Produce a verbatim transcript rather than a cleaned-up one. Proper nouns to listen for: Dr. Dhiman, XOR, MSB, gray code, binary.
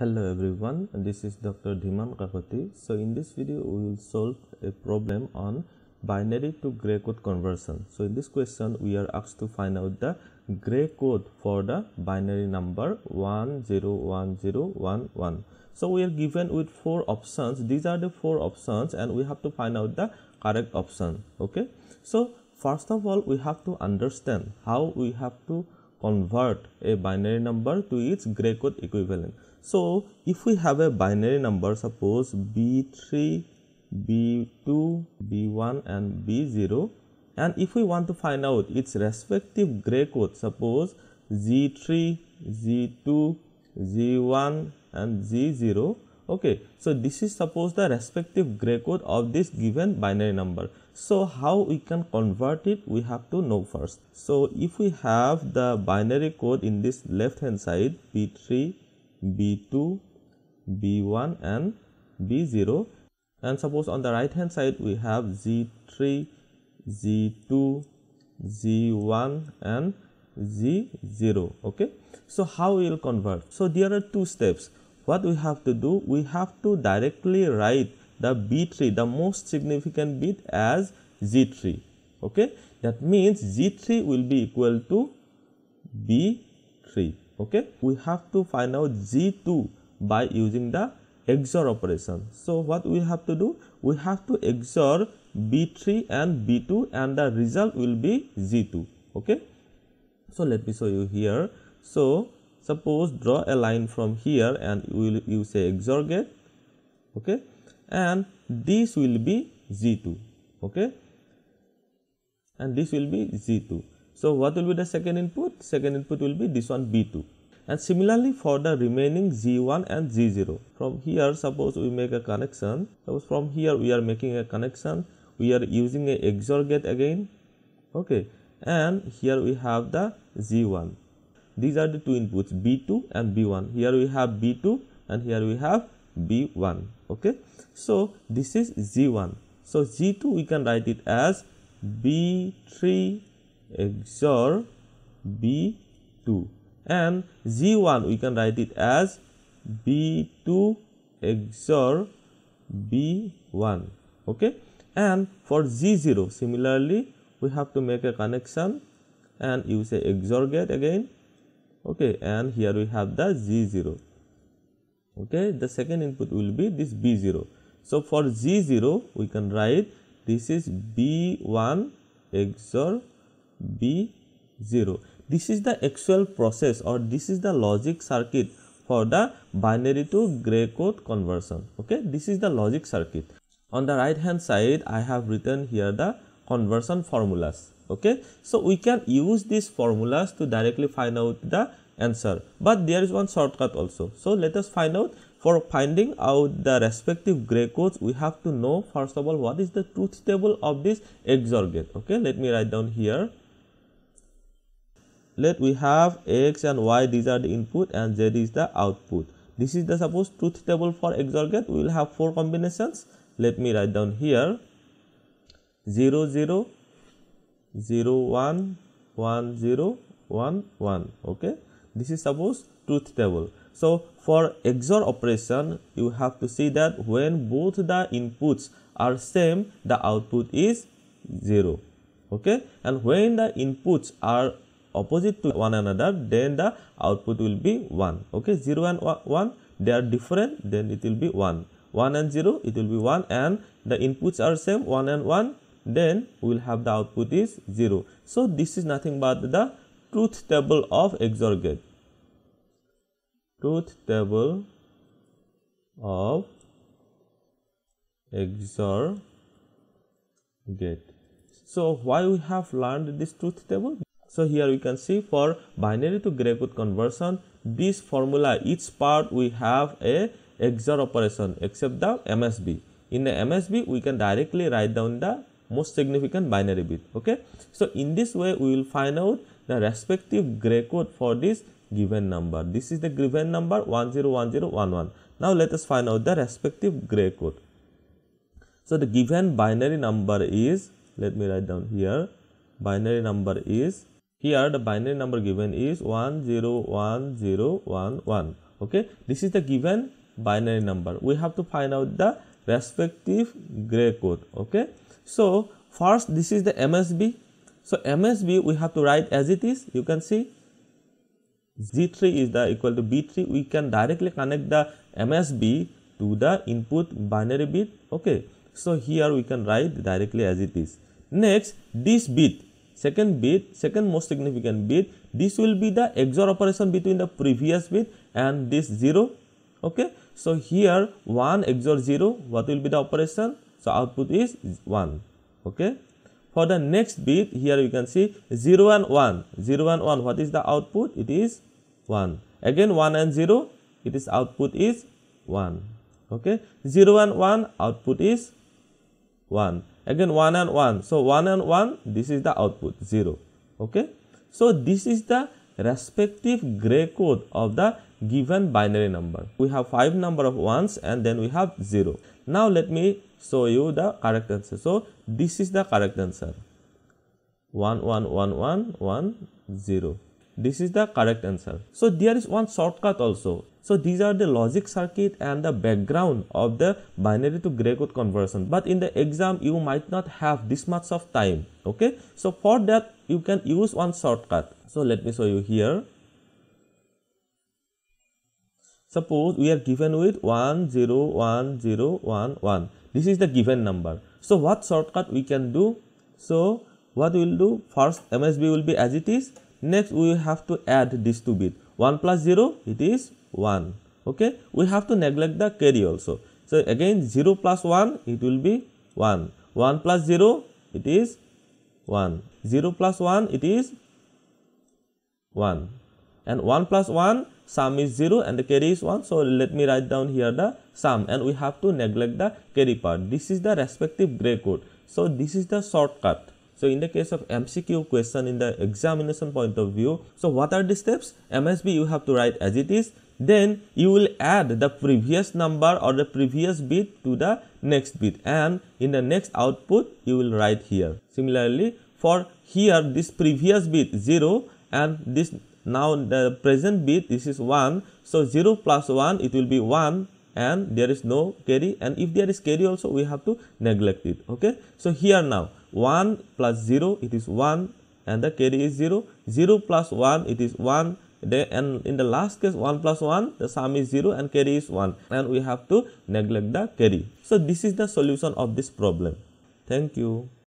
Hello everyone, this is Doctor Dhiman Kakati. So in this video we will solve a problem on binary to gray code conversion. So in this question we are asked to find out the gray code for the binary number one zero one zero one one. So we are given with four options. These are the four options and we have to find out the correct option. Okay, so first of all we have to understand how we have to convert a binary number to its gray code equivalent. So if we have a binary number, suppose B three, B two, B one and B zero, and if we want to find out its respective gray code, suppose Z three, Z two, Z one and Z zero. Okay, so this is suppose the respective gray code of this given binary number. So how we can convert it, we have to know first. So if we have the binary code in this left hand side, B three, B two, B one and B zero, and suppose on the right hand side we have Z three, Z two, Z one and Z zero. Okay, so how we will convert? So there are two steps. What we have to do, we have to directly write the B three, the most significant bit, as Z three. Okay, that means Z three will be equal to B three. Okay, we have to find out Z two by using the X O R operation. So what we have to do, we have to X O R B three and B two and the result will be Z two. Okay, so let me show you here. So suppose draw a line from here and we will use a X O R gate. Okay, and this will be Z two. Okay, and this will be Z two. So what will be the second input? Second input will be this one, B two. And similarly for the remaining Z one and Z zero. From here suppose we make a connection. Suppose from here we are making a connection. We are using a X O R gate again. Okay. And here we have the Z one. These are the two inputs, B two and B one. Here we have B two and here we have B one. Okay. So this is Z one. So Z two we can write it as B three X O R B two, and Z one we can write it as B two X O R B one. Okay, and for Z zero similarly we have to make a connection and use a X O R gate again. Okay, and here we have the Z zero. Okay, the second input will be this B zero. So for Z zero we can write this is B one X O R B zero. This is the actual process, or this is the logic circuit for the binary to gray code conversion. Okay, this is the logic circuit. On the right hand side I have written here the conversion formulas. Okay, so we can use these formulas to directly find out the answer, but there is one shortcut also. So let us find out. For finding out the respective gray codes, we have to know first of all what is the truth table of this X O R gate. Okay, let me write down here. Let we have X and Y, these are the input, and Z is the output. This is the suppose truth table for X O R gate. We will have four combinations. Let me write down here. zero zero zero one one zero one one. Okay, this is suppose truth table. So for X O R operation you have to see that when both the inputs are same, the output is zero. Okay, and when the inputs are opposite to one another, then the output will be one. Okay, zero and one, they are different, then it will be one. one and zero, it will be one, and the inputs are same, one and one, then we will have the output is zero. So this is nothing but the truth table of X O R gate. Truth table of X O R gate. So why we have learned this truth table? So here we can see for binary to gray code conversion, this formula, each part we have a X O R operation except the M S B. In the M S B we can directly write down the most significant binary bit. Okay, so in this way we will find out the respective gray code for this given number. This is the given number one zero one zero one one. Now let us find out the respective gray code. So the given binary number is, let me write down here, binary number is, here the binary number given is one zero one zero one one. Okay, this is the given binary number. We have to find out the respective gray code. Okay, so first this is the M S B. So M S B we have to write as it is. You can see G three is the equal to B three. We can directly connect the M S B to the input binary bit. Okay, so here we can write directly as it is. Next, this bit, second bit, second most significant bit, this will be the X O R operation between the previous bit and this zero. Okay, so here one X O R zero, what will be the operation? So output is one. Okay, for the next bit, here you can see zero and one, zero and one, what is the output? It is one. Again one and zero, it is output is one. Okay, zero and one, output is one. Again one and one, so one and one, this is the output zero. Okay, so this is the respective gray code of the given binary number. We have five number of ones and then we have zero. Now let me show you the correct answer. So this is the correct answer. one one one one one zero. This is the correct answer. So there is one shortcut also. So these are the logic circuit and the background of the binary to gray code conversion. But in the exam you might not have this much of time. Okay. So for that you can use one shortcut. So let me show you here. Suppose we are given with one zero one zero one one. This is the given number. So what shortcut we can do? So what we will do? First M S B will be as it is. Next we have to add these two bits. one plus zero, it is one. Okay, we have to neglect the carry also. So again zero plus one, it will be one. one plus zero, it is one. zero plus one, it is one. And one plus one, sum is zero and the carry is one. So let me write down here the sum, and we have to neglect the carry part. This is the respective gray code. So this is the shortcut. So in the case of M C Q question in the examination point of view, so what are the steps? M S B you have to write as it is. Then you will add the previous number or the previous bit to the next bit, and in the next output you will write here. Similarly, for here this previous bit zero and this now the present bit, this is one. So zero plus one, it will be one. And there is no carry, and if there is carry also we have to neglect it. Okay, so here now one plus zero, it is one and the carry is zero. Zero plus one, it is one, and in the last case one plus one, the sum is zero and carry is one, and we have to neglect the carry. So this is the solution of this problem. Thank you.